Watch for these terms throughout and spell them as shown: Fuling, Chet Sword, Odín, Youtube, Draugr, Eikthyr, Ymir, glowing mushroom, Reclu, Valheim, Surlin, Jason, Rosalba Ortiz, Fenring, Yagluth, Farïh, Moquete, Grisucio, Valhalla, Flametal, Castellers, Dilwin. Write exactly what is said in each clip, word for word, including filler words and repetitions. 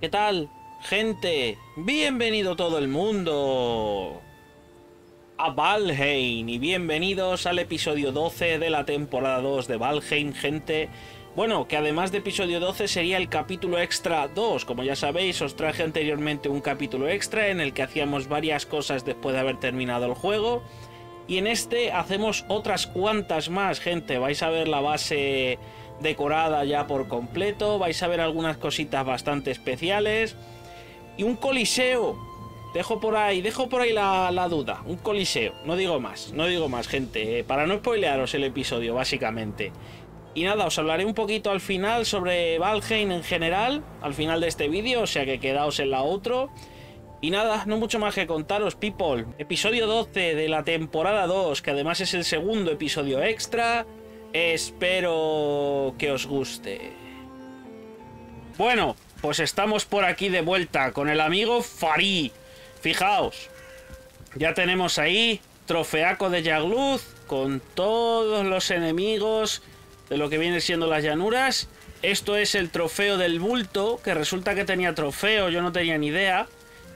¿Qué tal, gente? Bienvenido todo el mundo a Valheim y bienvenidos al episodio doce de la temporada dos de Valheim, gente. Bueno, que además de episodio doce sería el capítulo extra dos. Como ya sabéis, os traje anteriormente un capítulo extra en el que hacíamos varias cosas después de haber terminado el juego. Y en este hacemos otras cuantas más, gente. Vais a ver la base decorada ya por completo, vais a ver algunas cositas bastante especiales y un coliseo. Dejo por ahí, dejo por ahí la, la duda, un coliseo, no digo más, no digo más, gente, eh, para no spoilearos el episodio, básicamente. Y nada, os hablaré un poquito al final sobre Valheim en general, al final de este vídeo, o sea que quedaos en la otro. Y nada, no mucho más que contaros, people. Episodio doce de la temporada dos, que además es el segundo episodio extra. Espero que os guste. Bueno, pues estamos por aquí de vuelta con el amigo Farïh. Fijaos, ya tenemos ahí trofeaco de Yagluth con todos los enemigos de lo que viene siendo las llanuras. Esto es el trofeo del bulto, que resulta que tenía trofeo, yo no tenía ni idea.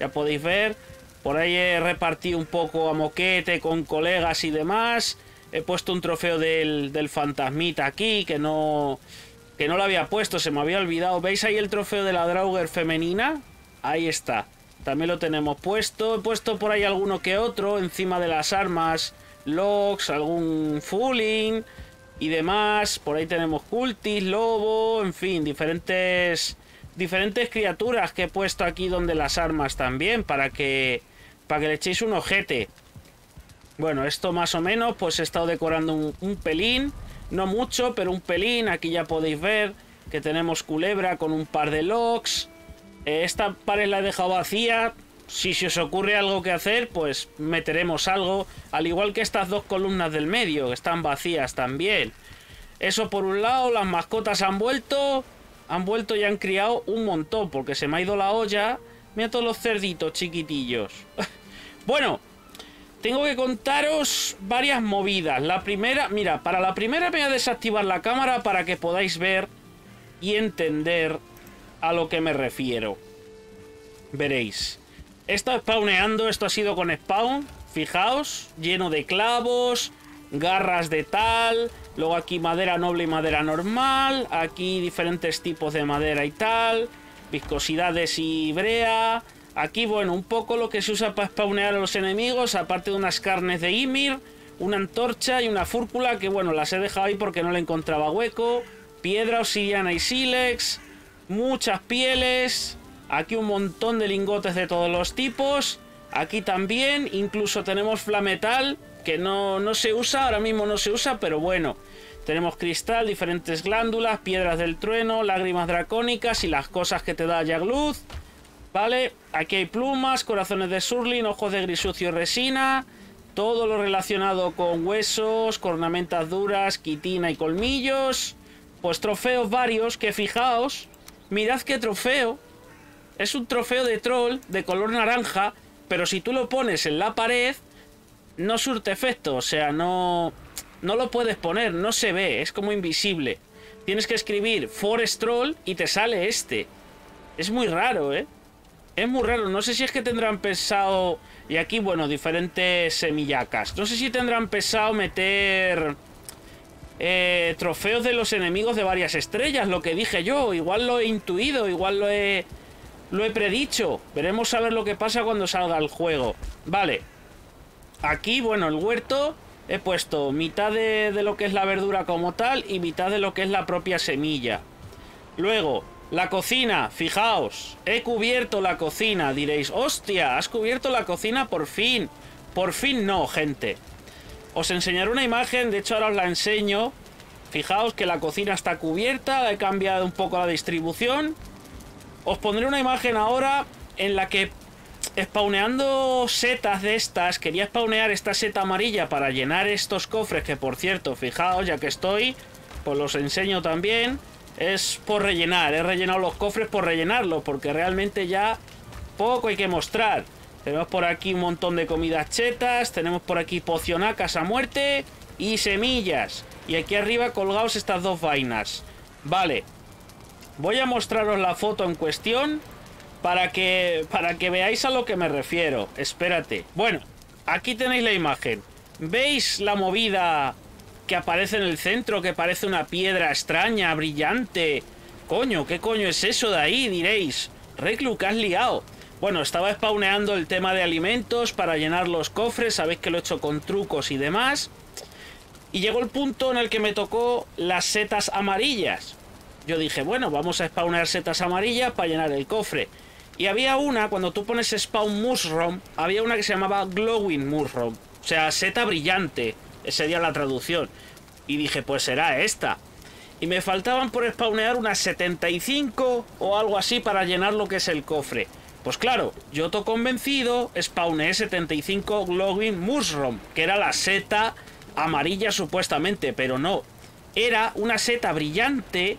Ya podéis ver, por ahí he repartido un poco a Moquete con colegas y demás. He puesto un trofeo del, del fantasmita aquí, que no, que no lo había puesto, se me había olvidado. ¿Veis ahí el trofeo de la Draugr femenina? Ahí está. También lo tenemos puesto. He puesto por ahí alguno que otro, encima de las armas, logs, algún fuling y demás. Por ahí tenemos cultis, lobo, en fin, diferentes, diferentes criaturas que he puesto aquí donde las armas también, para que, para que le echéis un ojete. Bueno, esto más o menos, pues he estado decorando un, un pelín, no mucho, pero un pelín. Aquí ya podéis ver que tenemos culebra con un par de logs. Eh, esta pared la he dejado vacía, si se os ocurre algo que hacer, pues meteremos algo, al igual que estas dos columnas del medio, que están vacías también. Eso por un lado. Las mascotas han vuelto, han vuelto y han criado un montón, porque se me ha ido la olla. Mira todos los cerditos chiquitillos. Bueno, tengo que contaros varias movidas. La primera, mira, para la primera me voy a desactivar la cámara para que podáis ver y entender a lo que me refiero. Veréis. He estado spawneando, esto ha sido con spawn, fijaos, lleno de clavos, garras de tal, luego aquí madera noble y madera normal, aquí diferentes tipos de madera y tal, viscosidades y brea. Aquí, bueno, un poco lo que se usa para spawnear a los enemigos, aparte de unas carnes de Ymir, una antorcha y una fúrcula, que bueno, las he dejado ahí porque no le encontraba hueco. Piedra, obsidiana y sílex, muchas pieles, aquí un montón de lingotes de todos los tipos, aquí también, incluso tenemos flametal, que no, no se usa, ahora mismo no se usa, pero bueno, tenemos cristal, diferentes glándulas, piedras del trueno, lágrimas dracónicas y las cosas que te da Yagluth. Vale, aquí hay plumas, corazones de surlin, ojos de grisucio y resina, todo lo relacionado con huesos, cornamentas duras, quitina y colmillos, pues trofeos varios, que fijaos, mirad qué trofeo, es un trofeo de troll de color naranja, pero si tú lo pones en la pared, no surte efecto, o sea, no, no lo puedes poner, no se ve, es como invisible, tienes que escribir Forest Troll y te sale este, es muy raro, eh. Es muy raro, no sé si es que tendrán pensado. Y aquí, bueno, diferentes semillacas. No sé si tendrán pensado meter eh, trofeos de los enemigos de varias estrellas, lo que dije yo, igual lo he intuido, igual lo he, lo he predicho. Veremos a ver lo que pasa cuando salga el juego. Vale. Aquí, bueno, el huerto he puesto mitad de, de lo que es la verdura como tal y mitad de lo que es la propia semilla. Luego, la cocina, fijaos, he cubierto la cocina, diréis, hostia, has cubierto la cocina por fin, por fin no, gente. Os enseñaré una imagen, de hecho ahora os la enseño, fijaos que la cocina está cubierta, la he cambiado un poco la distribución. Os pondré una imagen ahora en la que, spawneando setas de estas, quería spawnear esta seta amarilla para llenar estos cofres, que por cierto, fijaos, ya que estoy, pues los enseño también. Es por rellenar, he rellenado los cofres por rellenarlos, porque realmente ya poco hay que mostrar. Tenemos por aquí un montón de comidas chetas, tenemos por aquí pocionacas a muerte y semillas. Y aquí arriba colgados estas dos vainas. Vale, voy a mostraros la foto en cuestión para que, para que veáis a lo que me refiero. Espérate. Bueno, aquí tenéis la imagen. ¿Veis la movida que aparece en el centro? Que parece una piedra extraña, brillante. Coño, ¿qué coño es eso de ahí? Diréis. Reclu, ¿qué has liado? Bueno, estaba spawneando el tema de alimentos para llenar los cofres. Sabéis que lo he hecho con trucos y demás. Y llegó el punto en el que me tocó las setas amarillas. Yo dije, bueno, vamos a spawnear setas amarillas para llenar el cofre. Y había una, cuando tú pones spawn mushroom, había una que se llamaba glowing mushroom. O sea, seta brillante. Esa sería la traducción. Y dije, pues será esta. Y me faltaban por spawnear unas setenta y cinco o algo así para llenar lo que es el cofre. Pues claro, yo to convencido, spawneé setenta y cinco glowing mushroom, que era la seta amarilla supuestamente, pero no. Era una seta brillante,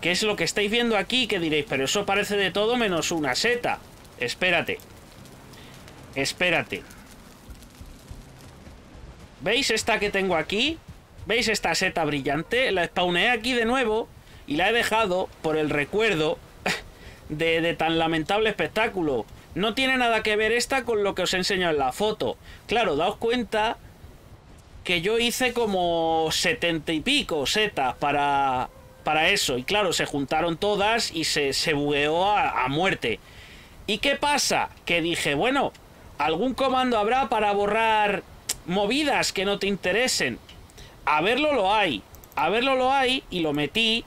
que es lo que estáis viendo aquí, que diréis, pero eso parece de todo menos una seta. Espérate. Espérate. ¿Veis esta que tengo aquí? ¿Veis esta seta brillante? La spawneé aquí de nuevo y la he dejado por el recuerdo de, de tan lamentable espectáculo. No tiene nada que ver esta con lo que os he enseñado en la foto. Claro, daos cuenta que yo hice como setenta y pico setas para, para eso. Y claro, se juntaron todas y se, se bugueó a, a muerte. ¿Y qué pasa? Que dije, bueno, algún comando habrá para borrar movidas que no te interesen. A verlo lo hay, a verlo lo hay y lo metí,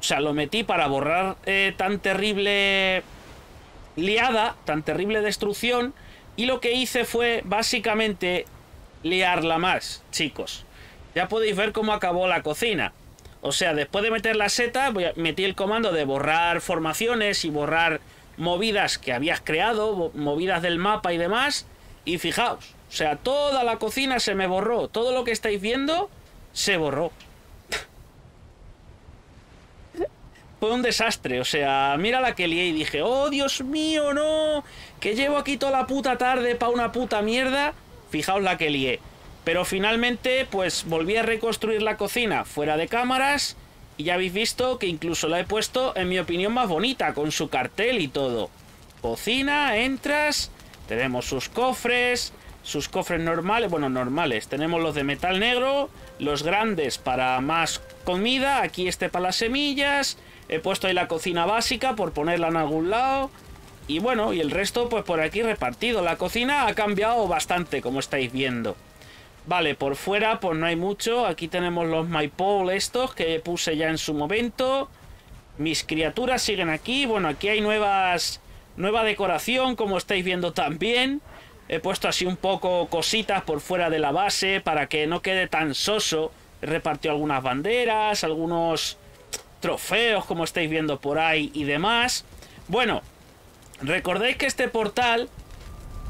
o sea, lo metí para borrar eh, tan terrible liada, tan terrible destrucción, y lo que hice fue básicamente liarla más, chicos. Ya podéis ver cómo acabó la cocina. O sea, después de meter la seta, metí el comando de borrar formaciones y borrar movidas que habías creado, movidas del mapa y demás, y fijaos, o sea, toda la cocina se me borró, todo lo que estáis viendo se borró. Fue un desastre, o sea, mira la que lié y dije, oh Dios mío, no, que llevo aquí toda la puta tarde para una puta mierda. Fijaos la que lié. Pero finalmente, pues volví a reconstruir la cocina fuera de cámaras y ya habéis visto que incluso la he puesto, en mi opinión, más bonita, con su cartel y todo. Cocina, entras, tenemos sus cofres, sus cofres normales, bueno, normales, tenemos los de metal negro, los grandes para más comida, aquí este para las semillas, he puesto ahí la cocina básica por ponerla en algún lado, y bueno, y el resto pues por aquí repartido. La cocina ha cambiado bastante, como estáis viendo. Vale, por fuera pues no hay mucho, aquí tenemos los maypole estos que puse ya en su momento, mis criaturas siguen aquí, bueno, aquí hay nuevas, nueva decoración, como estáis viendo también. He puesto así un poco cositas por fuera de la base para que no quede tan soso. He repartido algunas banderas, algunos trofeos, como estáis viendo por ahí y demás. Bueno, recordéis que este portal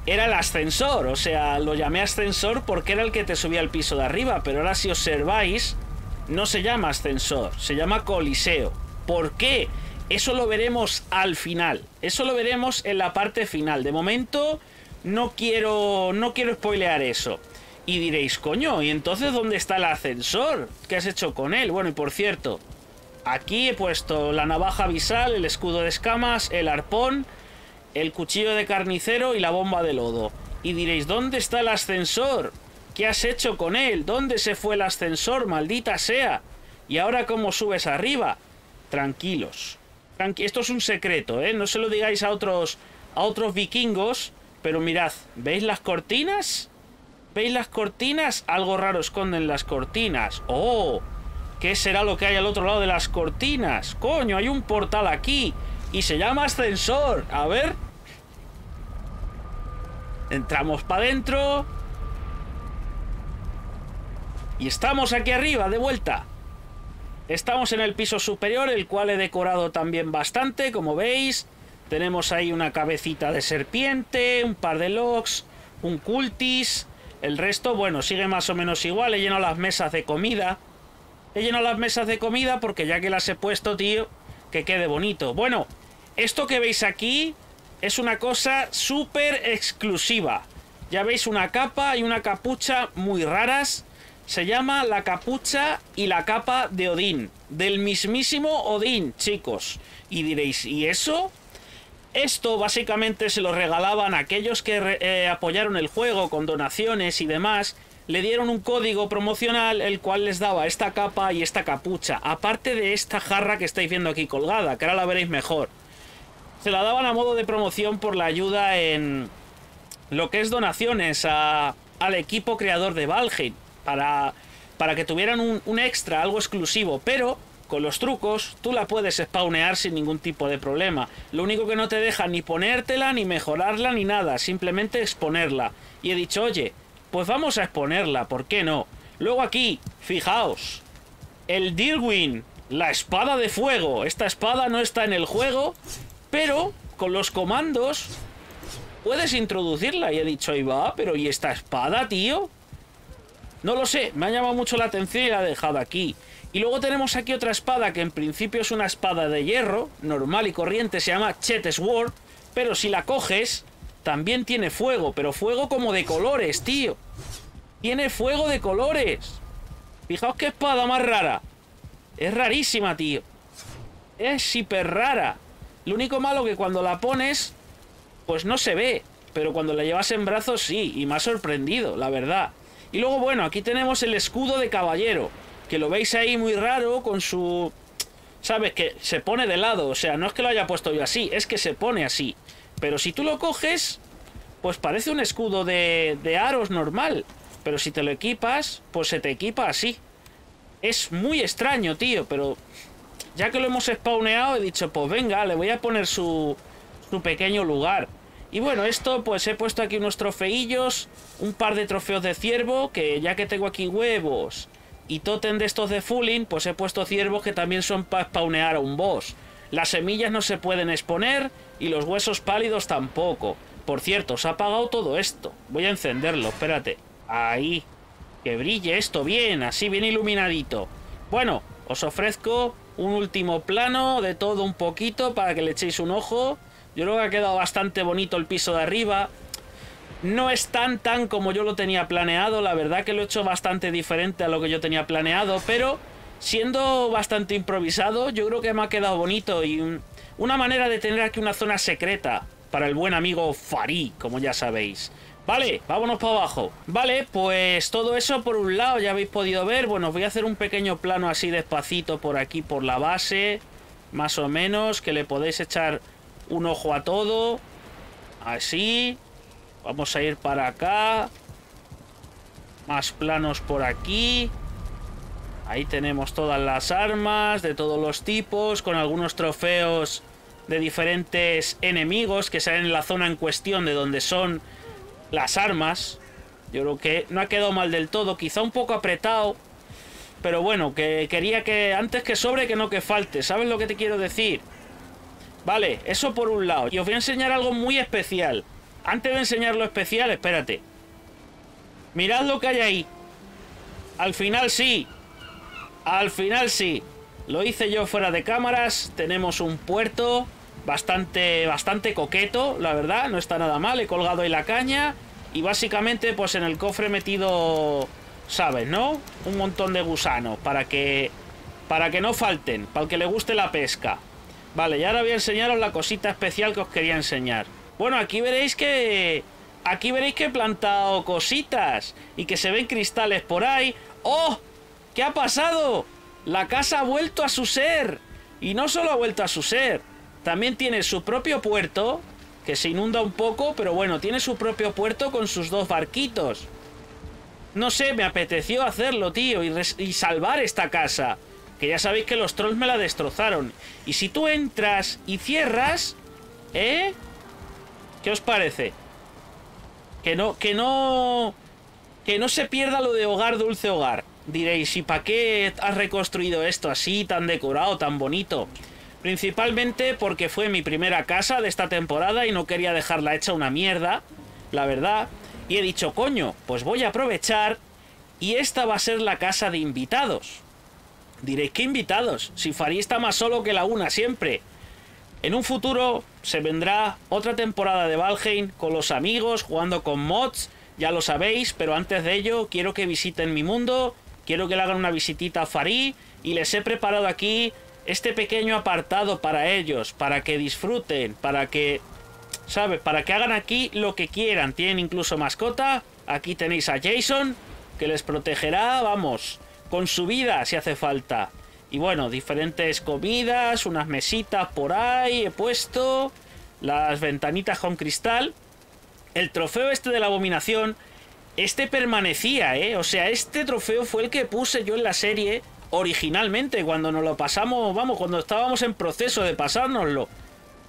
era el ascensor, o sea, lo llamé ascensor porque era el que te subía al piso de arriba, pero ahora si observáis, no se llama ascensor, se llama coliseo. ¿Por qué? Eso lo veremos al final, eso lo veremos en la parte final. De momento no quiero, no quiero spoilear eso. Y diréis, coño, ¿y entonces dónde está el ascensor? ¿Qué has hecho con él? Bueno, y por cierto, aquí he puesto la navaja abisal, el escudo de escamas, el arpón, el cuchillo de carnicero y la bomba de lodo. Y diréis, ¿dónde está el ascensor? ¿Qué has hecho con él? ¿Dónde se fue el ascensor? Maldita sea. ¿Y ahora cómo subes arriba? Tranquilos. Tranqui- Esto es un secreto, ¿eh? No se lo digáis a otros, a otros vikingos. Pero mirad, ¿veis las cortinas? ¿Veis las cortinas? Algo raro esconden las cortinas. ¡Oh! ¿Qué será lo que hay al otro lado de las cortinas? ¡Coño! Hay un portal aquí y se llama ascensor. A ver. Entramos para adentro. Y estamos aquí arriba, de vuelta. Estamos en el piso superior, el cual he decorado también bastante, como veis. Tenemos ahí una cabecita de serpiente, un par de logs, un cultis. El resto, bueno, sigue más o menos igual. He llenado las mesas de comida. He llenado las mesas de comida porque ya que las he puesto, tío, que quede bonito. Bueno, esto que veis aquí es una cosa súper exclusiva. Ya veis una capa y una capucha muy raras. Se llama la capucha y la capa de Odín. Del mismísimo Odín, chicos. Y diréis, ¿y eso? Esto básicamente se lo regalaban a aquellos que eh, apoyaron el juego con donaciones y demás. Le dieron un código promocional el cual les daba esta capa y esta capucha, aparte de esta jarra que estáis viendo aquí colgada, que ahora la veréis mejor. Se la daban a modo de promoción por la ayuda en lo que es donaciones a, al equipo creador de Valheim, para, para que tuvieran un, un extra, algo exclusivo, pero... Con los trucos, tú la puedes spawnear sin ningún tipo de problema. Lo único que no te deja ni ponértela, ni mejorarla, ni nada. Simplemente exponerla. Y he dicho, oye, pues vamos a exponerla, ¿por qué no? Luego aquí, fijaos. El Dilwin, la espada de fuego. Esta espada no está en el juego, pero con los comandos puedes introducirla. Y he dicho, ahí va, pero ¿y esta espada, tío? No lo sé, me ha llamado mucho la atención y la he dejado aquí. Y luego tenemos aquí otra espada que en principio es una espada de hierro, normal y corriente, se llama Chet Sword, pero si la coges, también tiene fuego, pero fuego como de colores, tío. Tiene fuego de colores. Fijaos qué espada más rara. Es rarísima, tío. Es hiper rara. Lo único malo que cuando la pones, pues no se ve, pero cuando la llevas en brazos sí, y me ha sorprendido, la verdad. Y luego, bueno, aquí tenemos el escudo de caballero. Que lo veis ahí muy raro con su... ¿Sabes? Que se pone de lado. O sea, no es que lo haya puesto yo así, es que se pone así. Pero si tú lo coges, pues parece un escudo de, de aros normal. Pero si te lo equipas, pues se te equipa así. Es muy extraño, tío. Pero ya que lo hemos spawneado, he dicho, pues venga, le voy a poner su, su pequeño lugar. Y bueno, esto, pues he puesto aquí unos trofeillos. Un par de trofeos de ciervo, que ya que tengo aquí huevos... Y tótem de estos de Fuling, pues he puesto ciervos que también son para spawnear a un boss. Las semillas no se pueden exponer y los huesos pálidos tampoco. Por cierto, se ha apagado todo esto. Voy a encenderlo, espérate. Ahí. Que brille esto bien, así bien iluminadito. Bueno, os ofrezco un último plano de todo un poquito para que le echéis un ojo. Yo creo que ha quedado bastante bonito el piso de arriba. No es tan tan como yo lo tenía planeado, la verdad que lo he hecho bastante diferente a lo que yo tenía planeado, pero siendo bastante improvisado, yo creo que me ha quedado bonito y una manera de tener aquí una zona secreta para el buen amigo Farïh, como ya sabéis. Vale, vámonos para abajo. Vale, pues todo eso por un lado ya habéis podido ver. Bueno, os voy a hacer un pequeño plano así despacito por aquí, por la base, más o menos, que le podéis echar un ojo a todo, así... Vamos a ir para acá. Más planos por aquí. Ahí tenemos todas las armas de todos los tipos, con algunos trofeos de diferentes enemigos que salen en la zona en cuestión de donde son las armas. Yo creo que no ha quedado mal del todo, quizá un poco apretado, pero bueno, que quería que antes que sobre, que no que falte. ¿Sabes lo que te quiero decir? Vale, eso por un lado. Y os voy a enseñar algo muy especial. Antes de enseñar lo especial, espérate. Mirad lo que hay ahí. Al final sí. Al final sí. Lo hice yo fuera de cámaras. Tenemos un puerto bastante, bastante coqueto, la verdad. No está nada mal. He colgado ahí la caña. Y básicamente, pues en el cofre he metido, ¿sabes, no? Un montón de gusanos para que, para que no falten. Para el que le guste la pesca. Vale, y ahora voy a enseñaros la cosita especial que os quería enseñar. Bueno, aquí veréis que... Aquí veréis que he plantado cositas. Y que se ven cristales por ahí. ¡Oh! ¿Qué ha pasado? La casa ha vuelto a su ser. Y no solo ha vuelto a su ser. También tiene su propio puerto. Que se inunda un poco, pero bueno, tiene su propio puerto con sus dos barquitos. No sé, me apeteció hacerlo, tío. Y, y salvar esta casa. Que ya sabéis que los trolls me la destrozaron. Y si tú entras y cierras... ¿Eh? ¿Qué os parece? Que no, que no, que no se pierda lo de hogar, dulce hogar. Diréis, ¿y para qué has reconstruido esto así, tan decorado, tan bonito? Principalmente porque fue mi primera casa de esta temporada y no quería dejarla hecha una mierda, la verdad. Y he dicho, coño, pues voy a aprovechar y esta va a ser la casa de invitados. Diréis, ¿qué invitados? Si Farïh está más solo que la una siempre. En un futuro se vendrá otra temporada de Valheim con los amigos, jugando con mods, ya lo sabéis, pero antes de ello quiero que visiten mi mundo, quiero que le hagan una visitita a Farïh y les he preparado aquí este pequeño apartado para ellos, para que disfruten, para que, ¿sabes? Para que hagan aquí lo que quieran. Tienen incluso mascota. Aquí tenéis a Jason, que les protegerá, vamos, con su vida si hace falta. Y bueno, diferentes comidas, unas mesitas por ahí he puesto, las ventanitas con cristal. El trofeo este de la abominación, este permanecía, ¿eh? O sea, este trofeo fue el que puse yo en la serie originalmente, cuando nos lo pasamos, vamos, cuando estábamos en proceso de pasárnoslo.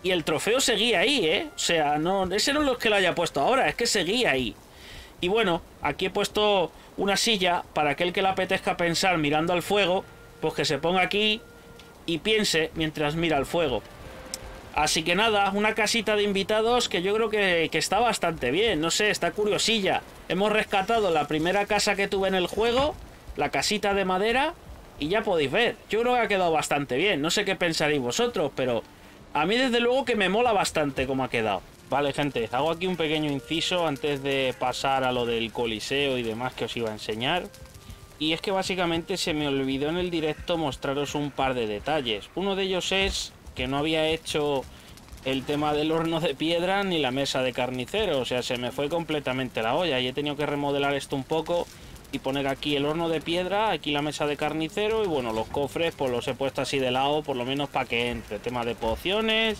Y el trofeo seguía ahí, ¿eh? O sea, no, ese no es lo que lo haya puesto ahora, es que seguía ahí. Y bueno, aquí he puesto una silla para aquel que le apetezca pensar mirando al fuego, pues que se ponga aquí y piense mientras mira al fuego. Así que nada, una casita de invitados que yo creo que, que está bastante bien, no sé, está curiosilla. Hemos rescatado la primera casa que tuve en el juego, la casita de madera, y ya podéis ver. Yo creo que ha quedado bastante bien, no sé qué pensaréis vosotros, pero a mí desde luego que me mola bastante cómo ha quedado. Vale, gente, hago aquí un pequeño inciso antes de pasar a lo del coliseo y demás que os iba a enseñar. Y es que básicamente se me olvidó en el directo mostraros un par de detalles. Uno de ellos es que no había hecho el tema del horno de piedra ni la mesa de carnicero, o sea, se me fue completamente la olla y he tenido que remodelar esto un poco y poner aquí el horno de piedra, aquí la mesa de carnicero y bueno, los cofres pues los he puesto así de lado, por lo menos para que entre tema de pociones,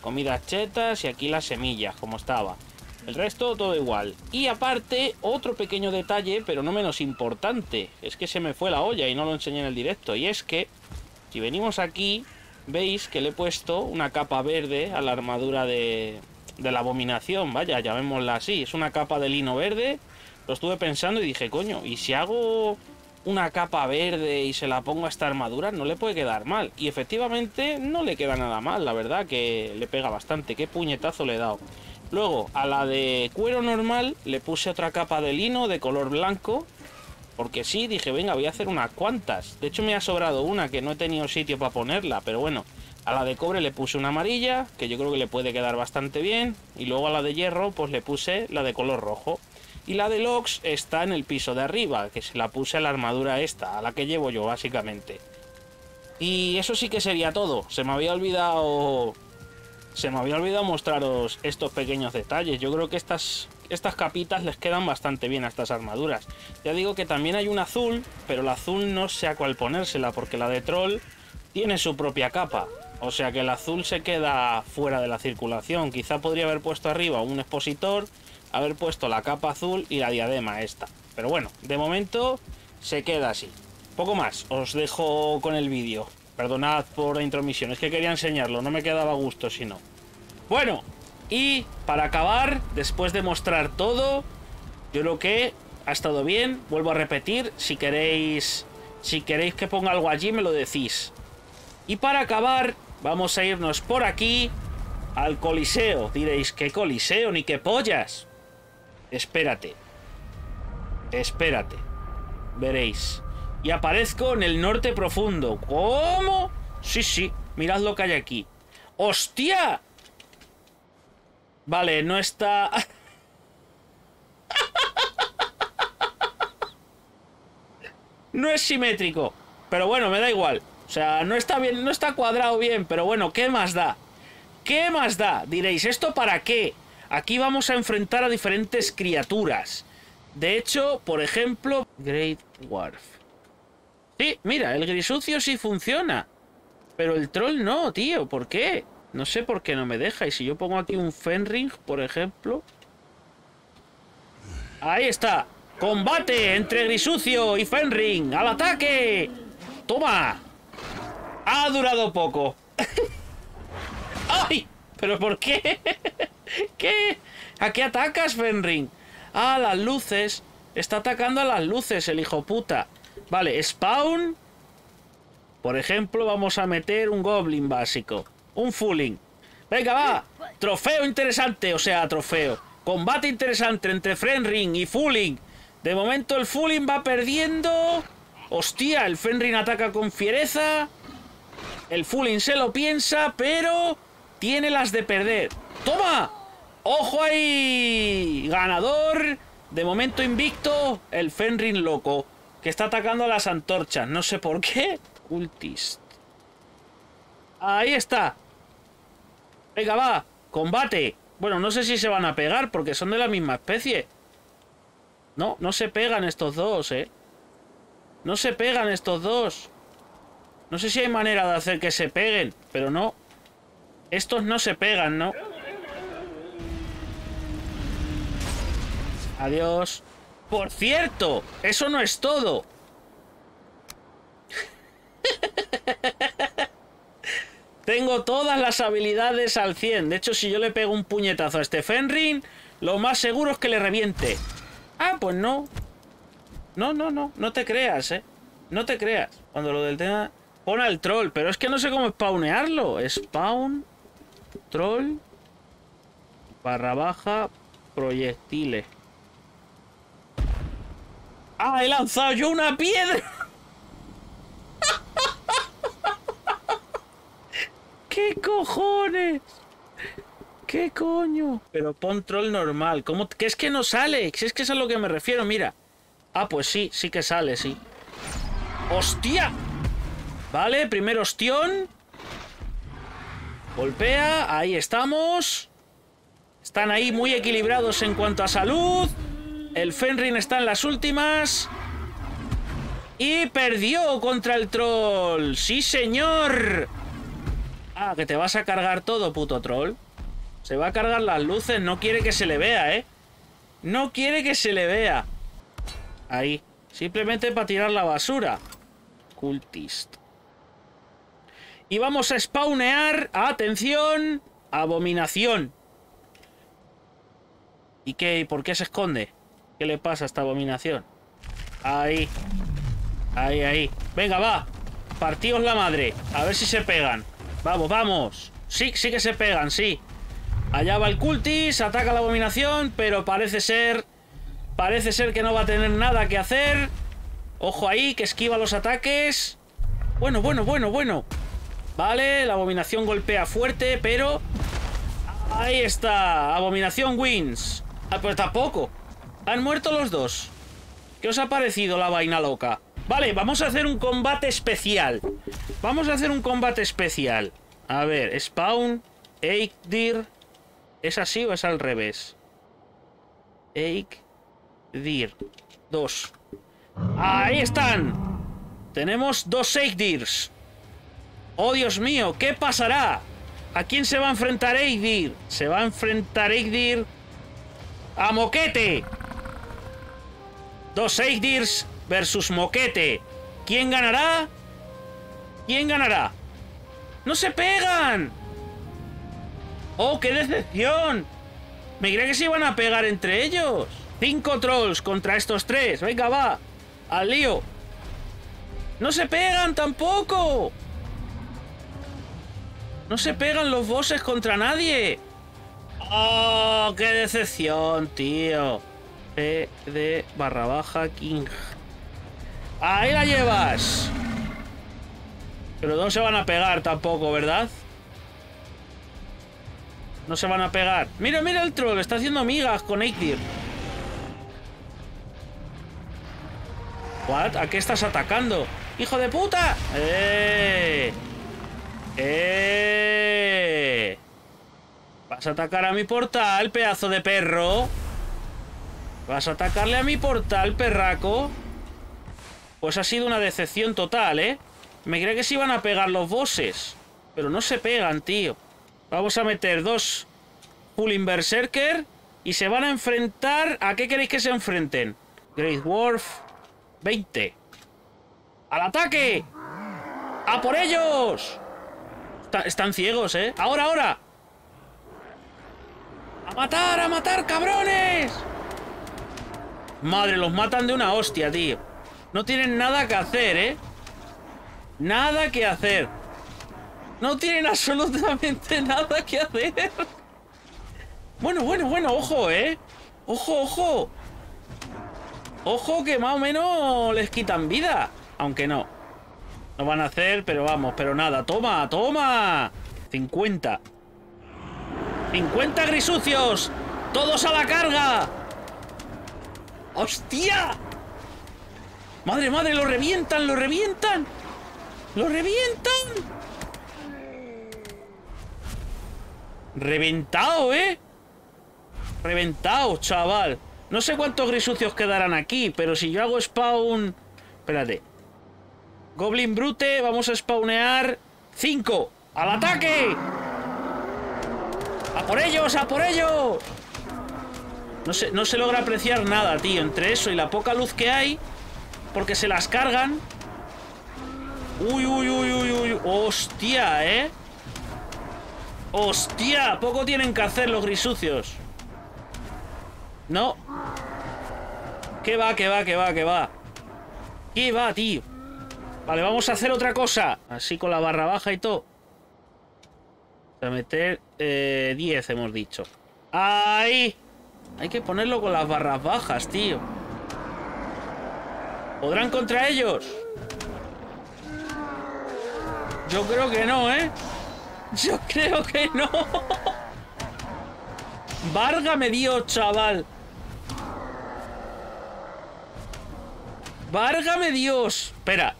comidas chetas y aquí las semillas, como estaba. El resto todo igual. Y aparte, otro pequeño detalle, pero no menos importante, es que se me fue la olla y no lo enseñé en el directo, y es que si venimos aquí, veis que le he puesto una capa verde a la armadura de, de la abominación, vaya, llamémosla así, es una capa de lino verde. Lo estuve pensando y dije, coño, y si hago una capa verde y se la pongo a esta armadura, no le puede quedar mal. Y efectivamente no le queda nada mal, la verdad que le pega bastante, qué puñetazo le he dado. Luego, a la de cuero normal le puse otra capa de lino de color blanco, porque sí, dije, venga, voy a hacer unas cuantas. De hecho, me ha sobrado una que no he tenido sitio para ponerla, pero bueno. A la de cobre le puse una amarilla, que yo creo que le puede quedar bastante bien. Y luego a la de hierro, pues le puse la de color rojo. Y la de Lox está en el piso de arriba, que se la puse a la armadura esta, a la que llevo yo, básicamente. Y eso sí que sería todo. Se me había olvidado... Se me había olvidado mostraros estos pequeños detalles. Yo creo que estas, estas capitas les quedan bastante bien a estas armaduras. Ya digo que también hay un azul, pero el azul no sé a cuál ponérsela, porque la de troll tiene su propia capa. O sea que el azul se queda fuera de la circulación. Quizá podría haber puesto arriba un expositor, haber puesto la capa azul y la diadema esta. Pero bueno, de momento se queda así. Poco más, os dejo con el vídeo. Perdonad por la intromisión, es que quería enseñarlo, no me quedaba a gusto si no. Bueno, y para acabar, después de mostrar todo, yo creo que ha estado bien. Vuelvo a repetir, si queréis, si queréis que ponga algo allí me lo decís. Y para acabar, vamos a irnos por aquí al coliseo. Diréis, ¿qué coliseo? Ni qué pollas. Espérate, espérate, veréis. Y aparezco en el norte profundo. ¿Cómo? Sí, sí. Mirad lo que hay aquí. ¡Hostia! Vale, no está... No es simétrico. Pero bueno, me da igual. O sea, no está bien, no está cuadrado bien. Pero bueno, ¿qué más da? ¿Qué más da? Diréis, ¿esto para qué? Aquí vamos a enfrentar a diferentes criaturas. De hecho, por ejemplo... Great Dwarf. Sí, mira, el grisucio sí funciona. Pero el troll no, tío. ¿Por qué? No sé por qué no me deja. Y si yo pongo aquí un Fenring, por ejemplo. Ahí está. Combate entre grisucio y Fenring. ¡Al ataque! ¡Toma! Ha durado poco. ¡Ay! ¿Pero por qué? ¿Qué? ¿A qué atacas, Fenring? Ah, las luces. Está atacando a las luces, el hijo puta. Vale, spawn. Por ejemplo, vamos a meter un goblin básico. Un fuling. Venga, va. Trofeo interesante, o sea, trofeo. Combate interesante entre Fenring y Fuling. De momento el Fuling va perdiendo. Hostia, el Fenring ataca con fiereza. El Fuling se lo piensa, pero tiene las de perder. ¡Toma! ¡Ojo ahí! Ganador. De momento invicto, el Fenring loco, que está atacando a las antorchas, no sé por qué. Cultist. ¡Ahí está! Venga, va, combate. Bueno, no sé si se van a pegar porque son de la misma especie. No, no se pegan estos dos, eh. No se pegan estos dos. No sé si hay manera de hacer que se peguen, pero no. Estos no se pegan, ¿no? Adiós. Por cierto, eso no es todo. Tengo todas las habilidades al cien. De hecho, si yo le pego un puñetazo a este Fenring, lo más seguro es que le reviente. Ah, pues no. No, no, no. No te creas, eh. No te creas. Cuando lo del tema... Pon al troll. Pero es que no sé cómo spawnearlo. Spawn. Troll. Barra baja. Proyectiles. ¡Ah, he lanzado yo una piedra! ¡Qué cojones! ¡Qué coño! Pero pon troll normal. ¿Cómo? ¿Qué es que no sale? Si es que es a lo que me refiero, mira. Ah, pues sí, sí que sale, sí. ¡Hostia! Vale, primer ostión. Golpea, ahí estamos. Están ahí muy equilibrados en cuanto a salud. El Fenring está en las últimas. Y perdió contra el troll. ¡Sí, señor! Ah, que te vas a cargar todo, puto troll. Se va a cargar las luces. No quiere que se le vea, ¿eh? No quiere que se le vea. Ahí. Simplemente para tirar la basura. Cultista. Y vamos a spawnear. ¡Atención! Abominación. ¿Y qué? ¿Por qué se esconde? ¿Qué le pasa a esta abominación? Ahí. Ahí, ahí. Venga, va. Partíos la madre. A ver si se pegan. Vamos, vamos. Sí, sí que se pegan, sí. Allá va el cultis, ataca la abominación, pero parece ser... Parece ser que no va a tener nada que hacer. Ojo ahí, que esquiva los ataques. Bueno, bueno, bueno, bueno. Vale, la abominación golpea fuerte, pero... Ahí está. Abominación wins. Ah, pero tampoco. Han muerto los dos. ¿Qué os ha parecido la vaina loca? Vale, vamos a hacer un combate especial. Vamos a hacer un combate especial. A ver, spawn, Eikthyr. ¿Es así o es al revés? Eikthyr. Dos. Ahí están. Tenemos dos Eikthyrs. Oh, Dios mío, ¿qué pasará? ¿A quién se va a enfrentar Eikthyr? Se va a enfrentar Eikthyr a Moquete. Dos Eikthyrs versus Moquete. ¿Quién ganará? ¿Quién ganará? ¡No se pegan! ¡Oh, qué decepción! Me creía que se iban a pegar entre ellos. Cinco trolls contra estos tres. Venga, va. Al lío. ¡No se pegan tampoco! ¡No se pegan los bosses contra nadie! ¡Oh, qué decepción, tío! P de barra baja King. Ahí la llevas. Pero no se van a pegar tampoco, ¿verdad? No se van a pegar. Mira, mira el troll, está haciendo migas con Eikthyr. ¿What? ¿A qué estás atacando? ¡Hijo de puta! ¡Eh! ¡Eh! ¿Vas a atacar a mi portal, pedazo de perro? ¿Vas a atacarle a mi portal, perraco? Pues ha sido una decepción total, ¿eh? Me creía que se iban a pegar los bosses. Pero no se pegan, tío. Vamos a meter dos Fuling Berserker. Y se van a enfrentar... ¿A qué queréis que se enfrenten? Great Dwarf veinte. ¡Al ataque! ¡A por ellos! Está, están ciegos, ¿eh? ¡Ahora, ahora! ¡A matar, a matar, cabrones! Madre, los matan de una hostia, tío. No tienen nada que hacer, ¿eh? Nada que hacer. No tienen absolutamente nada que hacer. Bueno, bueno, bueno, ojo, ¿eh? Ojo, ojo. Ojo que más o menos les quitan vida. Aunque no. No van a hacer, pero vamos, pero nada. Toma, toma. cincuenta. cincuenta grisucios. Todos a la carga. ¡Hostia! Madre, madre, lo revientan, lo revientan. ¡Lo revientan! Reventado, ¿eh? Reventado, chaval. No sé cuántos grisucios quedarán aquí, pero si yo hago spawn... Espérate. Goblin Brute, vamos a spawnear... ¡Cinco! ¡Al ataque! ¡A por ellos, a por ellos! No se, no se logra apreciar nada, tío, entre eso y la poca luz que hay, porque se las cargan. ¡Uy, uy, uy, uy, uy! ¡Hostia, eh! ¡Hostia! Poco tienen que hacer los grisucios. No. ¿Qué va, qué va, qué va, qué va? ¿Qué va, tío? Vale, vamos a hacer otra cosa. Así con la barra baja y todo. Voy a meter eh, diez, hemos dicho. ¡Ahí! Hay que ponerlo con las barras bajas, tío. ¿Podrán contra ellos? Yo creo que no, ¿eh? Yo creo que no. Válgame Dios, chaval. Válgame Dios. Espera.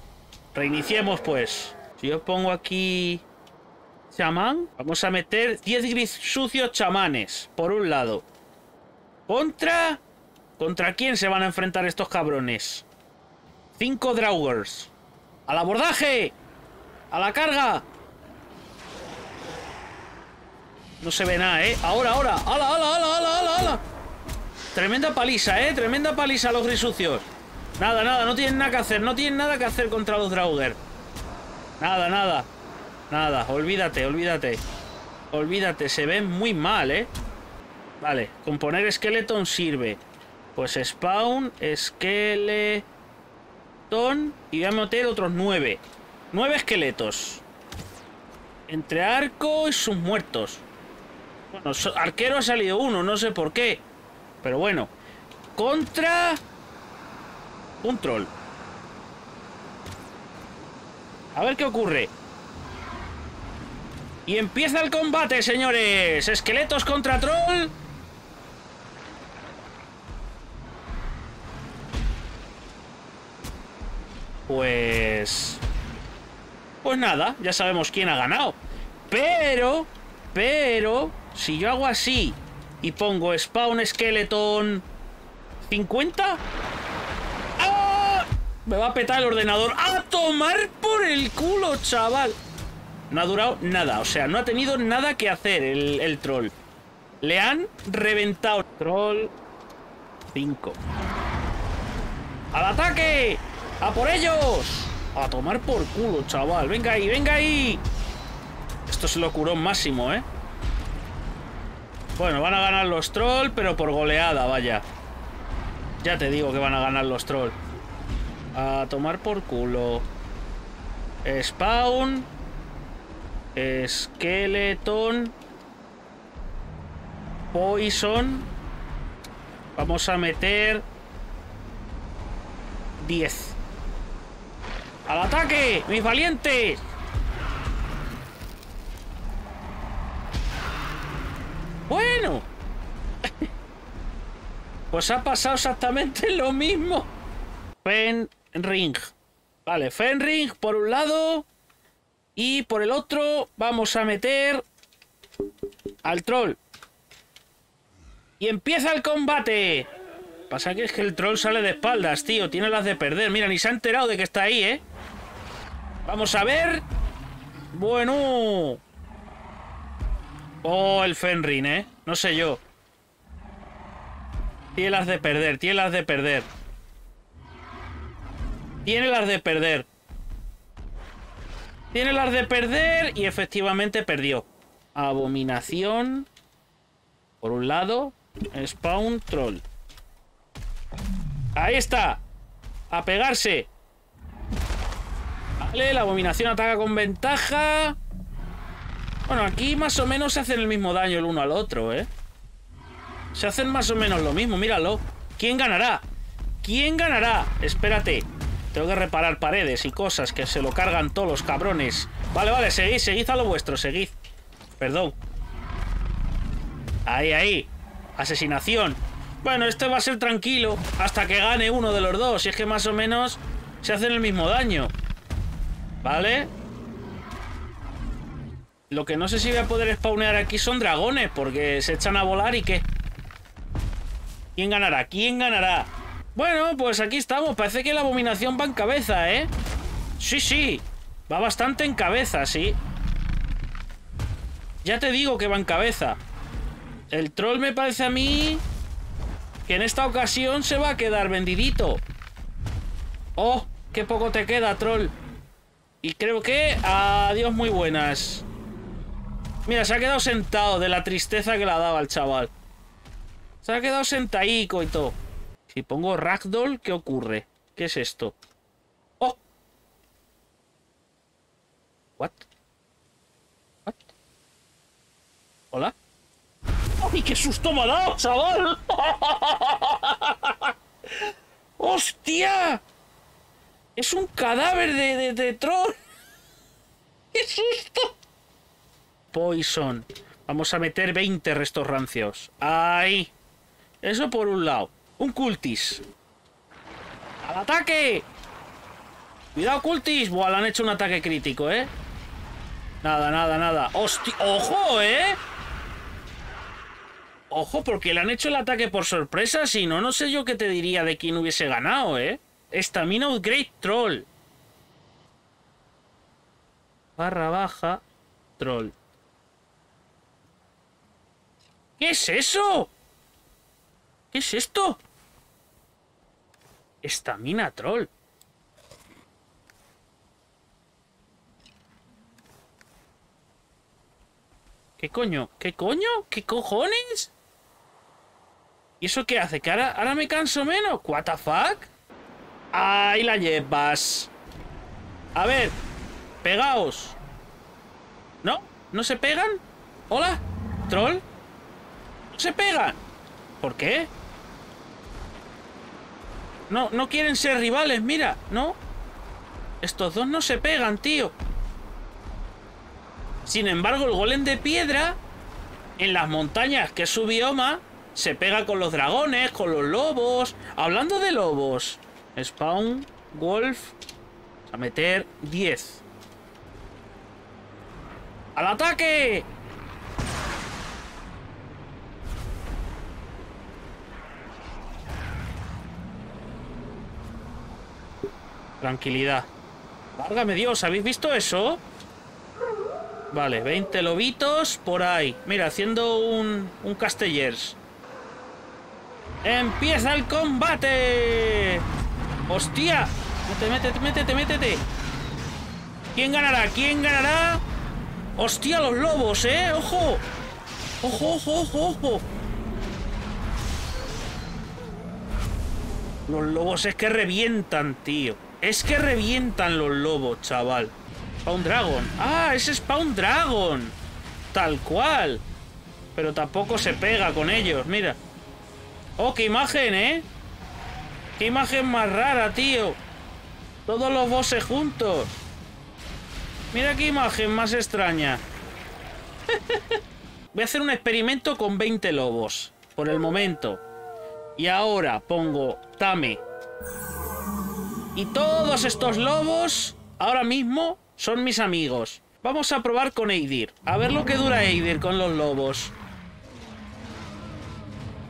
Reiniciemos, pues. Si yo pongo aquí... chamán. Vamos a meter diez grisucios chamanes. Por un lado. Contra... ¿Contra quién se van a enfrentar estos cabrones? Cinco Draugrs. ¡Al abordaje! ¡A la carga! No se ve nada, ¿eh? Ahora, ahora. ¡Hala, hala, hala, hala, hala, hala! Tremenda paliza, ¿eh? Tremenda paliza a los grisucios. Nada, nada. No tienen nada que hacer. No tienen nada que hacer contra los Draugr. Nada, nada. Nada. Olvídate, olvídate. Olvídate. Se ven muy mal, ¿eh? Vale. Componer esqueleton sirve. Pues spawn, esqueleton... Y voy a meter otros nueve. Nueve esqueletos. Entre arco y sus muertos. Bueno, arquero ha salido uno, no sé por qué. Pero bueno. Contra... un troll. A ver qué ocurre. Y empieza el combate, señores. Esqueletos contra troll. Pues... pues nada, ya sabemos quién ha ganado. Pero... pero... si yo hago así y pongo spawn skeleton cincuenta... ¡ah! Me va a petar el ordenador. ¡A tomar por el culo, chaval! No ha durado nada. O sea, no ha tenido nada que hacer el, el troll. Le han reventado. Troll cinco. ¡Al ataque! ¡A por ellos! A tomar por culo, chaval. ¡Venga ahí, venga ahí! Esto es locurón máximo, ¿eh? Bueno, van a ganar los trolls, pero por goleada, vaya. Ya te digo que van a ganar los trolls. A tomar por culo. Spawn. Skeleton. Poison. Vamos a meter... diez. ¡Al ataque, mis valientes! Bueno, pues ha pasado exactamente lo mismo. Fenring. Vale, Fenring por un lado. Y por el otro vamos a meter al troll. Y empieza el combate. Pasa que es que el troll sale de espaldas, tío. Tiene las de perder. Mira, ni se ha enterado de que está ahí, ¿eh? Vamos a ver. Bueno... oh, el Fenring, ¿eh? No sé yo. Tiene las de perder, tiene las de perder. Tiene las de perder. Tiene las de perder y efectivamente perdió. Abominación. Por un lado. Spawn troll. Ahí está. A pegarse. Vale, la abominación ataca con ventaja. Bueno, aquí más o menos se hacen el mismo daño el uno al otro, ¿eh? Se hacen más o menos lo mismo, míralo. ¿Quién ganará? ¿Quién ganará? Espérate. Tengo que reparar paredes y cosas que se lo cargan todos los cabrones. Vale, vale, seguid, seguid a lo vuestro, seguid. Perdón. Ahí, ahí. Asesinación. Bueno, este va a ser tranquilo hasta que gane uno de los dos. Y es que más o menos se hacen el mismo daño. Vale. Lo que no sé si voy a poder spawnear aquí son dragones, porque se echan a volar y qué. ¿Quién ganará? ¿Quién ganará? Bueno, pues aquí estamos. Parece que la abominación va en cabeza, ¿eh? Sí, sí. Va bastante en cabeza, sí. Ya te digo que va en cabeza. El troll me parece a mí que en esta ocasión se va a quedar vendidito. ¡Oh! ¡Qué poco te queda, troll! Y creo que... Adiós, muy buenas. Mira, se ha quedado sentado de la tristeza que le ha dado al chaval. Se ha quedado sentadico y todo. Si pongo ragdoll, ¿qué ocurre? ¿Qué es esto? ¡Oh! ¿What? ¿What? ¿Hola? ¡Ay, qué susto me ha dado, chaval! ¡Hostia! Es un cadáver de, de, de troll. ¡Qué susto! Poison. Vamos a meter veinte restos rancios. ¡Ay! Eso por un lado. Un cultis. ¡Al ataque! ¡Cuidado, cultis! Buah, le han hecho un ataque crítico, ¿eh? Nada, nada, nada. ¡Hostia! ¡Ojo, eh! Ojo, porque le han hecho el ataque por sorpresa. Si no, no sé yo qué te diría de quién hubiese ganado, ¿eh? Estamina upgrade troll. Barra baja troll. ¿Qué es eso? ¿Qué es esto? Estamina troll. ¿Qué coño? ¿Qué coño? ¿Qué cojones? ¿Y eso qué hace? ¿Que ahora, ahora me canso menos? ¿What the fuck? Ahí la llevas. A ver, pegaos. ¿No? ¿No se pegan? ¿Hola? ¿Troll? ¿No se pegan? ¿Por qué? No, no quieren ser rivales, mira, ¿no? Estos dos no se pegan, tío. Sin embargo, el golem de piedra, en las montañas, que es su bioma, se pega con los dragones, con los lobos. Hablando de lobos... Spawn, Wolf. Vamos a meter diez. ¡Al ataque! Tranquilidad. ¡Válgame Dios! ¿Habéis visto eso? Vale, veinte lobitos por ahí. Mira, haciendo un, un castellers. ¡Empieza el combate! ¡Hostia! ¡Métete, métete, métete! ¿Quién ganará? ¿Quién ganará? ¡Hostia, los lobos, eh! ¡Ojo! ¡Ojo, ojo, ojo, ojo! Los lobos es que revientan, tío. Es que revientan los lobos, chaval. Spawn Dragon. ¡Ah, es Spawn Dragon! Tal cual. Pero tampoco se pega con ellos, mira. ¡Oh, qué imagen, eh! ¡Qué imagen más rara, tío! Todos los bosses juntos. Mira qué imagen más extraña. Voy a hacer un experimento con veinte lobos. Por el momento. Y ahora pongo Tame. Y todos estos lobos, ahora mismo, son mis amigos. Vamos a probar con Eikthyr. A ver lo que dura Eikthyr con los lobos.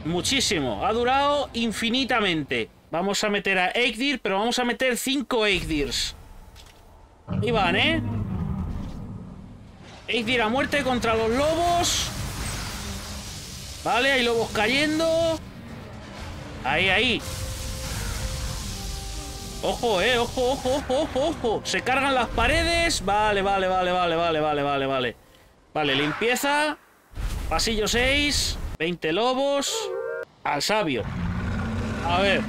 Muchísimo. Ha durado infinitamente. Vamos a meter a Eikthyr, pero vamos a meter cinco Eikthyrs. Ahí van, ¿eh? Eikthyr a muerte contra los lobos. Vale, hay lobos cayendo. Ahí, ahí. Ojo, eh, ojo, ojo, ojo, ojo. Se cargan las paredes. Vale, vale, vale, vale, vale, vale, vale, vale. Vale, limpieza. Pasillo seis. veinte lobos. Al sabio. A ver.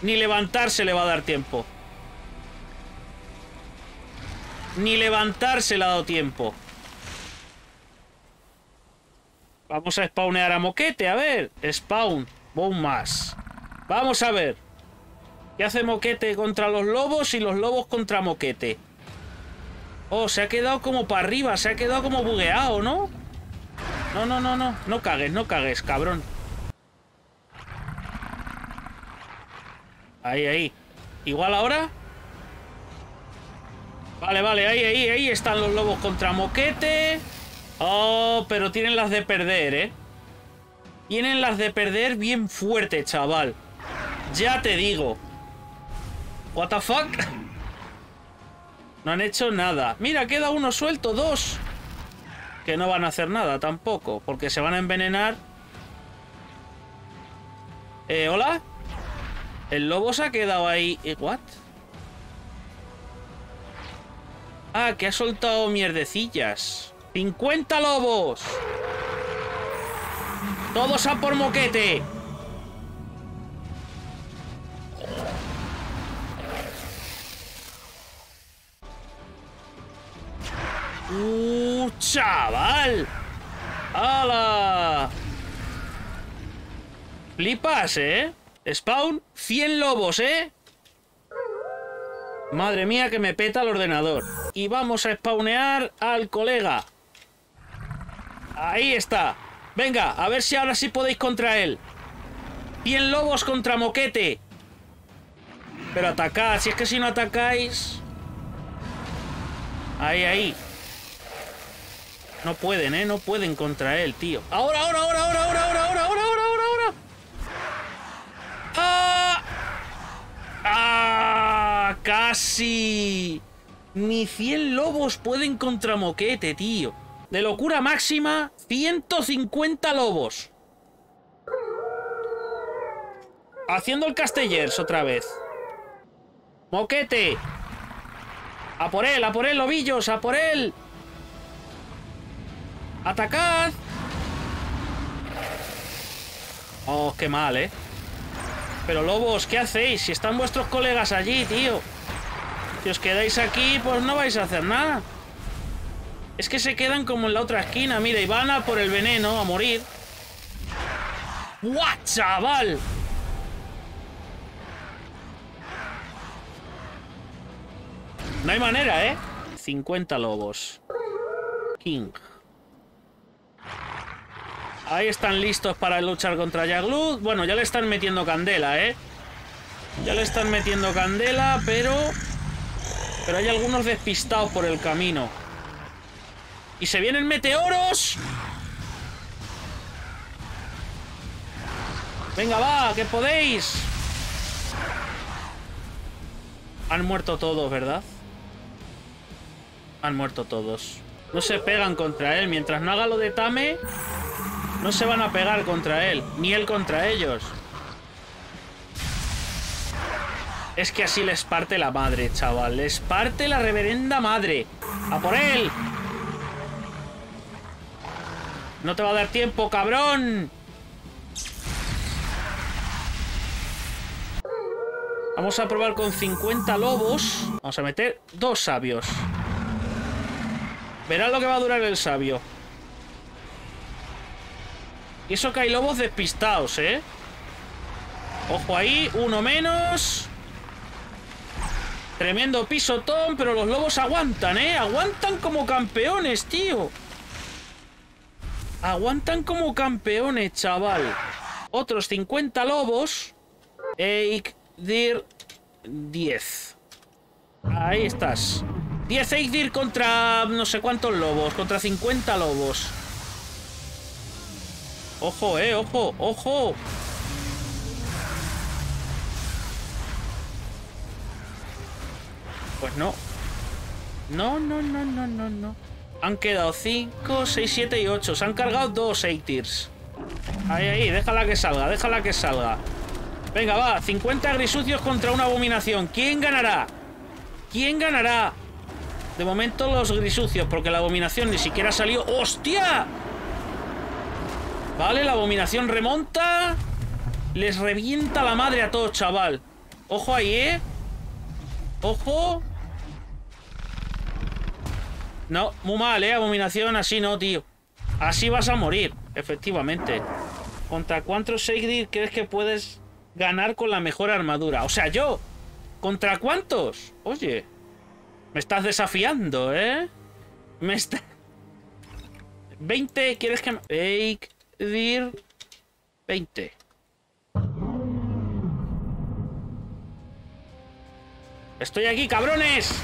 Ni levantarse le va a dar tiempo. Ni levantarse le ha dado tiempo. Vamos a spawnear a Moquete, a ver. Spawn, boom más. Vamos a ver. ¿Qué hace Moquete contra los lobos y los lobos contra Moquete? Oh, se ha quedado como para arriba, se ha quedado como bugueado, ¿no? No, no, no, no. No cagues, no cagues, cabrón. Ahí, ahí. ¿Igual ahora? Vale, vale, ahí, ahí, ahí están los lobos contra Moquete. Oh, pero tienen las de perder, ¿eh? Tienen las de perder bien fuerte, chaval. Ya te digo. What the fuck? No han hecho nada. Mira, queda uno suelto, dos. Que no van a hacer nada tampoco, porque se van a envenenar. Eh, ¿hola? El lobo se ha quedado ahí. ¿Eh, what? Ah, que ha soltado mierdecillas. ¡cincuenta lobos! ¡Todos a por Moquete! ¡Uh, chaval! ¡Hala! Flipas, ¿eh? Spawn, cien lobos, ¿eh? Madre mía, que me peta el ordenador. Y vamos a spawnear al colega. Ahí está. Venga, a ver si ahora sí podéis contra él. cien lobos contra Moquete. Pero atacad, si es que si no atacáis... Ahí, ahí. No pueden, ¿eh? No pueden contra él, tío. Ahora, ahora, ahora, ahora, ahora, ahora, ahora, ahora, ahora, ahora, ahora. ¡Ah! ¡Ah! ¡Casi! Ni cien lobos pueden contra Moquete, tío. De locura máxima, ciento cincuenta lobos. Haciendo el Castellers otra vez. Moquete. A por él, a por él, lobillos, a por él. ¡Atacad! Oh, qué mal, ¿eh? Pero, lobos, ¿qué hacéis? Si están vuestros colegas allí, tío. Si os quedáis aquí, pues no vais a hacer nada. Es que se quedan como en la otra esquina. Mira, y van a por el veneno, a morir. ¡Guau, chaval! No hay manera, ¿eh? cincuenta lobos. King. Ahí están listos para luchar contra Yagluth. Bueno, ya le están metiendo candela, ¿eh? Ya le están metiendo candela, pero... Pero hay algunos despistados por el camino. ¡Y se vienen meteoros! ¡Venga, va! ¡Que podéis! Han muerto todos, ¿verdad? Han muerto todos. No se pegan contra él. Mientras no haga lo de Tame... No se van a pegar contra él, ni él contra ellos. Es que así les parte la madre, chaval. Les parte la reverenda madre. ¡A por él! No te va a dar tiempo, cabrón. Vamos a probar con cincuenta lobos. Vamos a meter dos sabios. Verás lo que va a durar el sabio. Y eso que hay lobos despistados, ¿eh? Ojo ahí, uno menos. Tremendo pisotón, pero los lobos aguantan, ¿eh? Aguantan como campeones, tío. Aguantan como campeones, chaval. Otros cincuenta lobos. Eikthyr diez. Ahí estás. diez Eikthyr contra no sé cuántos lobos, contra cincuenta lobos. Ojo, eh, ojo, ojo. Pues no. No, no, no, no, no, no. Han quedado cinco, seis, siete y ocho. Se han cargado dos Eikthyrs. Ahí, ahí, déjala que salga, déjala que salga. Venga, va, cincuenta grisucios contra una abominación. ¿Quién ganará? ¿Quién ganará? De momento los grisucios, porque la abominación ni siquiera salió. ¡Hostia! Vale, la abominación remonta. Les revienta la madre a todos, chaval. Ojo ahí, ¿eh? Ojo. No, muy mal, ¿eh? Abominación, así no, tío. Así vas a morir, efectivamente. ¿Contra cuántos Eikthyr crees que puedes ganar con la mejor armadura? O sea, yo. ¿Contra cuántos? Oye. Me estás desafiando, ¿eh? Me está... veinte, ¿quieres que... Eikthyr... Dir veinte. Estoy aquí, cabrones.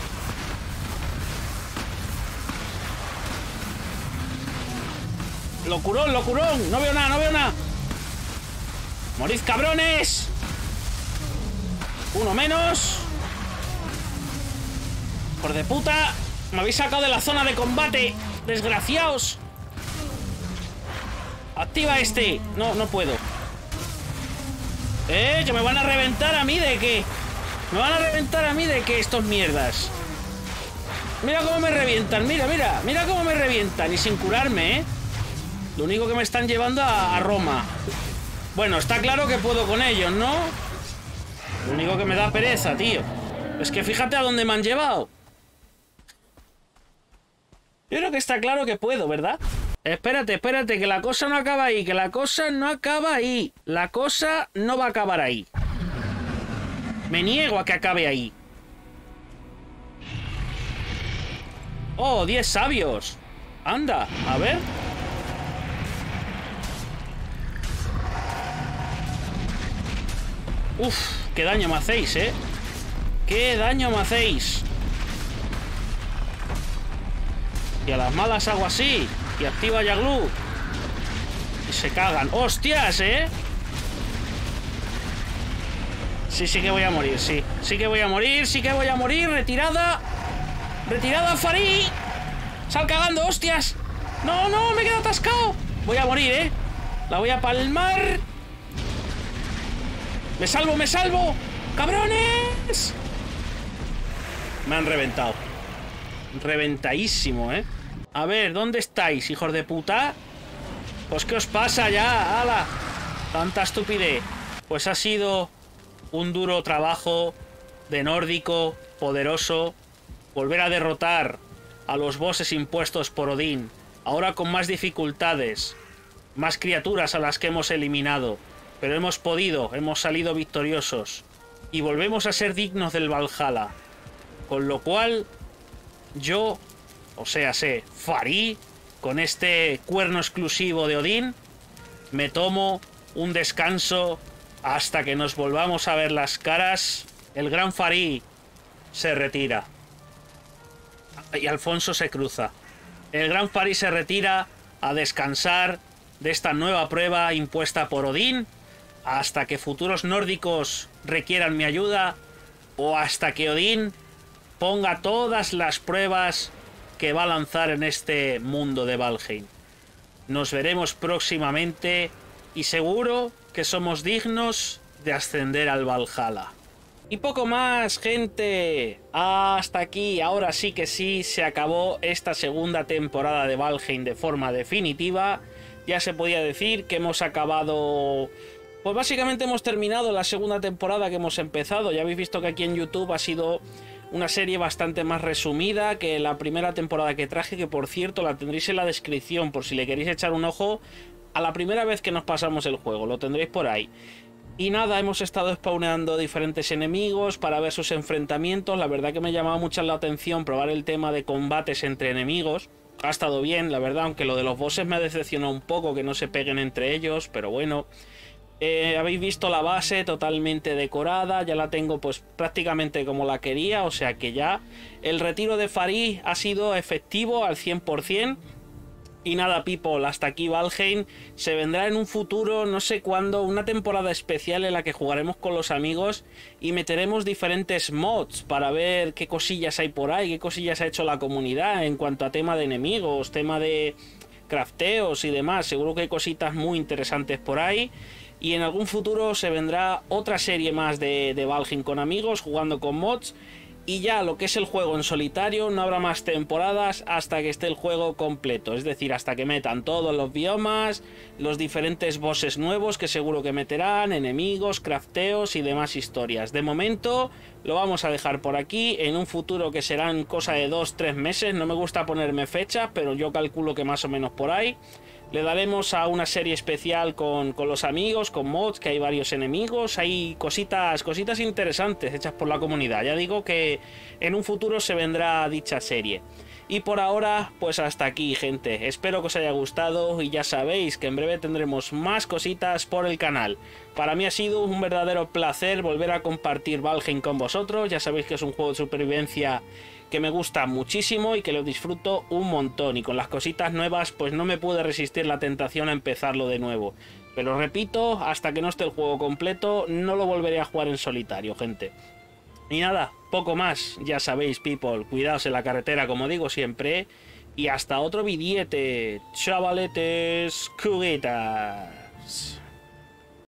Locurón, locurón. No veo nada, no veo nada. Morís, cabrones. Uno menos. Por de puta. Me habéis sacado de la zona de combate. Desgraciaos. Activa este. No, no puedo. Eh, que me van a reventar a mí de qué. Me van a reventar a mí de qué estos mierdas. Mira cómo me revientan, mira, mira. Mira cómo me revientan y sin curarme, eh. Lo único que me están llevando a, a Roma. Bueno, está claro que puedo con ellos, ¿no? Lo único que me da pereza, tío, es que fíjate a dónde me han llevado. Yo creo que está claro que puedo, ¿verdad? Espérate, espérate, que la cosa no acaba ahí. Que la cosa no acaba ahí. La cosa no va a acabar ahí. Me niego a que acabe ahí. Oh, diez sabios. Anda, a ver. Uf, qué daño me hacéis, ¿eh? Qué daño me hacéis. Y a las malas hago así. Y activa Yagluth. Y se cagan. ¡Hostias, eh! Sí, sí que voy a morir, sí. Sí que voy a morir, sí que voy a morir. Retirada. Retirada, Farïh. Sal cagando, hostias. No, no, me quedo atascado. Voy a morir, eh. La voy a palmar. Me salvo, me salvo. ¡Cabrones! Me han reventado. Reventadísimo, eh. A ver, ¿dónde estáis, hijos de puta? Pues ¿qué os pasa ya? ¡Hala! Tanta estupidez. Pues ha sido un duro trabajo de nórdico poderoso volver a derrotar a los bosses impuestos por Odín. Ahora con más dificultades, más criaturas a las que hemos eliminado. Pero hemos podido, hemos salido victoriosos. Y volvemos a ser dignos del Valhalla. Con lo cual, yo, o sea, sé, Farïh, con este cuerno exclusivo de Odín, me tomo un descanso hasta que nos volvamos a ver las caras. El gran Farïh se retira. Y Alfonso se cruza. El gran Farïh se retira a descansar de esta nueva prueba impuesta por Odín, hasta que futuros nórdicos requieran mi ayuda, o hasta que Odín ponga todas las pruebas que va a lanzar en este mundo de Valheim. Nos veremos próximamente y seguro que somos dignos de ascender al Valhalla. Y poco más, gente. Hasta aquí, ahora sí que sí, se acabó esta segunda temporada de Valheim de forma definitiva. Ya se podía decir que hemos acabado... Pues básicamente hemos terminado la segunda temporada que hemos empezado. Ya habéis visto que aquí en YouTube ha sido una serie bastante más resumida que la primera temporada que traje, que por cierto la tendréis en la descripción por si le queréis echar un ojo a la primera vez que nos pasamos el juego, lo tendréis por ahí. Y nada, hemos estado spawneando diferentes enemigos para ver sus enfrentamientos. La verdad que me llamaba mucho la atención probar el tema de combates entre enemigos. Ha estado bien, la verdad, aunque lo de los bosses me ha decepcionado un poco, que no se peguen entre ellos, pero bueno... Eh, habéis visto la base totalmente decorada, ya la tengo pues prácticamente como la quería, o sea que ya el retiro de Farïh ha sido efectivo al cien por cien. Y nada, people, hasta aquí Valheim. Se vendrá en un futuro, no sé cuándo, una temporada especial en la que jugaremos con los amigos y meteremos diferentes mods para ver qué cosillas hay por ahí, qué cosillas ha hecho la comunidad en cuanto a tema de enemigos, tema de crafteos y demás. Seguro que hay cositas muy interesantes por ahí. Y en algún futuro se vendrá otra serie más de, de Valheim con amigos, jugando con mods. Y ya lo que es el juego en solitario, no habrá más temporadas hasta que esté el juego completo. Es decir, hasta que metan todos los biomas, los diferentes bosses nuevos que seguro que meterán, enemigos, crafteos y demás historias. De momento lo vamos a dejar por aquí, en un futuro que serán cosa de dos tres meses. No me gusta ponerme fechas, pero yo calculo que más o menos por ahí. Le daremos a una serie especial con, con los amigos, con mods, que hay varios enemigos, hay cositas, cositas interesantes hechas por la comunidad. Ya digo que en un futuro se vendrá dicha serie. Y por ahora, pues hasta aquí, gente. Espero que os haya gustado y ya sabéis que en breve tendremos más cositas por el canal. Para mí ha sido un verdadero placer volver a compartir Valheim con vosotros. Ya sabéis que es un juego de supervivencia que me gusta muchísimo y que lo disfruto un montón, y con las cositas nuevas pues no me pude resistir la tentación a empezarlo de nuevo. Pero repito, hasta que no esté el juego completo no lo volveré a jugar en solitario, gente. Y nada, poco más, ya sabéis, people, cuidaos en la carretera como digo siempre, y hasta otro billete, chavaletes, cuguitas.